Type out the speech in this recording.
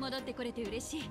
戻ってこれて嬉しい。